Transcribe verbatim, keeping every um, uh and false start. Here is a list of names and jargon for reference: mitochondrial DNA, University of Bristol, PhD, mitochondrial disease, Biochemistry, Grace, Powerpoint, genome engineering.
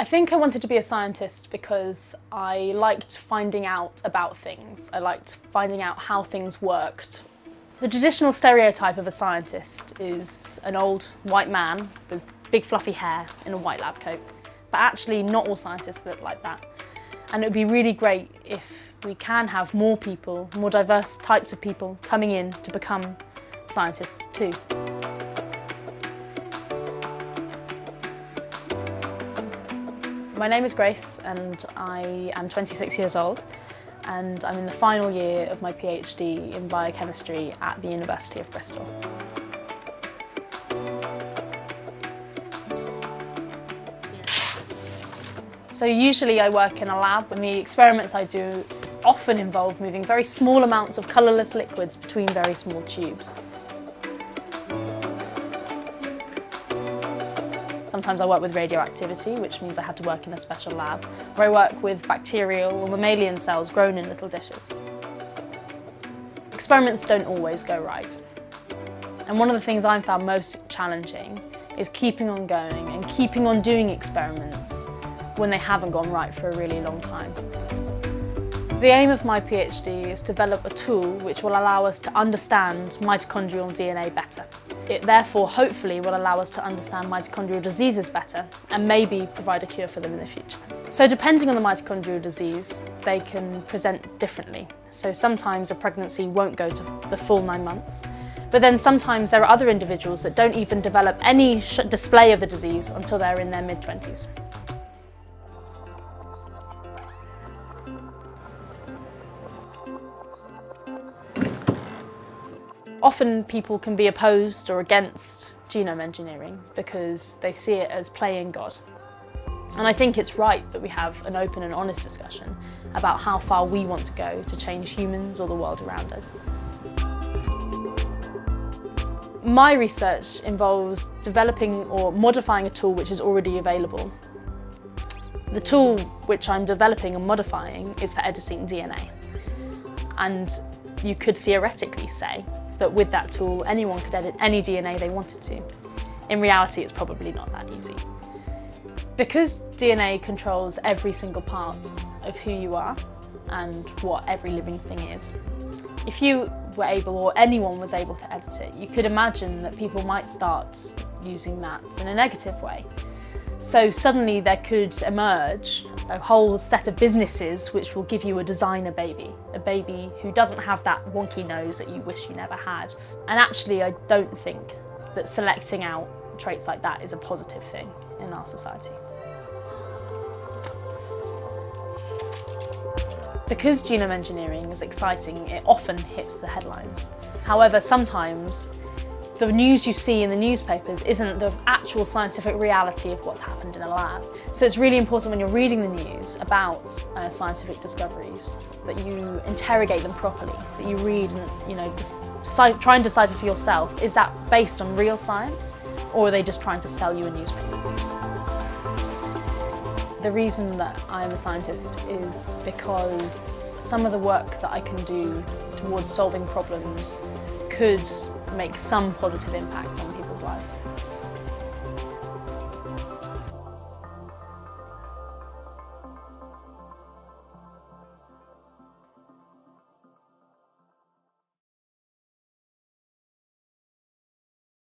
I think I wanted to be a scientist because I liked finding out about things. I liked finding out how things worked. The traditional stereotype of a scientist is an old white man with big fluffy hair in a white lab coat. But actually not all scientists look like that. And it would be really great if we can have more people, more diverse types of people coming in to become scientists too. My name is Grace and I am twenty-six years old and I'm in the final year of my PhD in biochemistry at the University of Bristol. So usually I work in a lab and the experiments I do often involve moving very small amounts of colourless liquids between very small tubes. Sometimes I work with radioactivity, which means I had to work in a special lab, where I work with bacterial or mammalian cells grown in little dishes. Experiments don't always go right. And one of the things I found most challenging is keeping on going and keeping on doing experiments when they haven't gone right for a really long time. The aim of my PhD is to develop a tool which will allow us to understand mitochondrial D N A better. It therefore hopefully will allow us to understand mitochondrial diseases better and maybe provide a cure for them in the future. So depending on the mitochondrial disease, they can present differently. So sometimes a pregnancy won't go to the full nine months, but then sometimes there are other individuals that don't even develop any sh- display of the disease until they're in their mid-twenties. Often people can be opposed or against genome engineering because they see it as playing God. And I think it's right that we have an open and honest discussion about how far we want to go to change humans or the world around us. My research involves developing or modifying a tool which is already available. The tool which I'm developing and modifying is for editing D N A. And you could theoretically say that with that tool, anyone could edit any D N A they wanted to. In reality, it's probably not that easy. Because D N A controls every single part of who you are and what every living thing is, if you were able, or anyone was able to edit it, you could imagine that people might start using that in a negative way. So suddenly there could emerge a whole set of businesses which will give you a designer baby, a baby who doesn't have that wonky nose that you wish you never had. And actually I don't think that selecting out traits like that is a positive thing in our society. Because genome engineering is exciting, it often hits the headlines. However, sometimes the news you see in the newspapers isn't the actual scientific reality of what's happened in a lab. So it's really important when you're reading the news about uh, scientific discoveries that you interrogate them properly, that you read and you know decide, try and decipher for yourself, is that based on real science or are they just trying to sell you a newspaper? The reason that I'm a scientist is because some of the work that I can do towards solving problems could make some positive impact on people's lives.